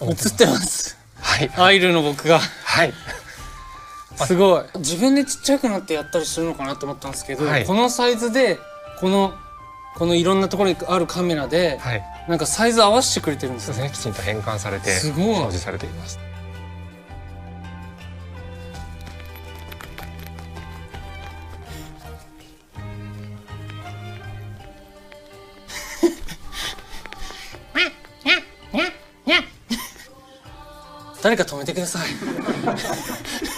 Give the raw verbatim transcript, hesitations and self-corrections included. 映ってます。はい。アイルの僕が。はい。すごい。自分でちっちゃくなってやったりするのかなと思ったんですけど、はい、このサイズでこのこのいろんなところにあるカメラで、はい、なんかサイズ合わせてくれてるんですよね。きちんと変換されて表示されています。誰か止めてください。